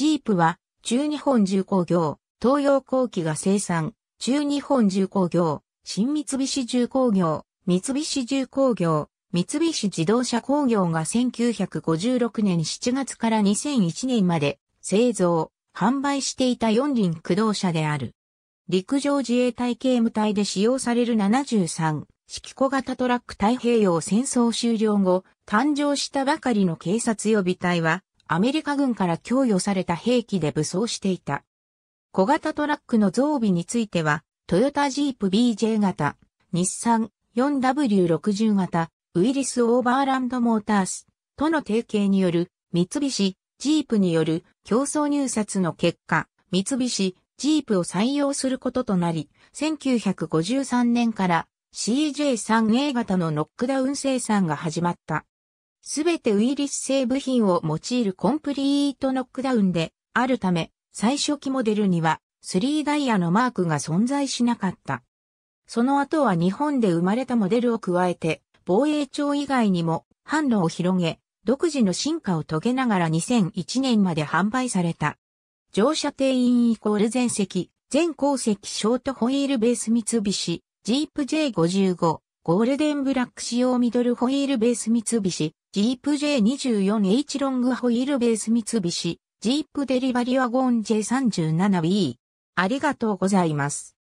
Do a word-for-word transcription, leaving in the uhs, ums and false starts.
ジープは、中日本重工業、東洋工機が生産、中日本重工業、新三菱重工業、三菱重工業、三菱自動車工業がせんきゅうひゃくごじゅうろくねんしちがつからにせんいちねんまで製造、販売していた四輪駆動車である。陸上自衛隊警務隊で使用されるななじゅうさん式小型トラック太平洋戦争終了後、誕生したばかりの警察予備隊は、アメリカ軍から供与された兵器で武装していた。小型トラックの増備については、トヨタジープ ビージェー 型、日産 よんダブリューろくじゅう 型、ウィリス・オーバーランド・モータースとの提携による三菱、ジープによる競争入札の結果、三菱、ジープを採用することとなり、せんきゅうひゃくごじゅうさんねんから シージェーさんエー 型のノックダウン生産が始まった。すべてウィリス製部品を用いるコンプリートノックダウンであるため、最初期モデルにはスリーダイヤのマークが存在しなかった。その後は日本で生まれたモデルを加えて、防衛庁以外にも販路を広げ、独自の進化を遂げながらにせんいちねんまで販売された。乗車定員イコール全席、全後席ショートホイールベース三菱、ジープ ジェイごじゅうご、ゴールデンブラック仕様ミドルホイールベース三菱、ジープ ジェイにじゅうよんエイチ ロングホイールベース三菱、ジープデリバリーワゴン ジェイさんじゅうななビー。ありがとうございます。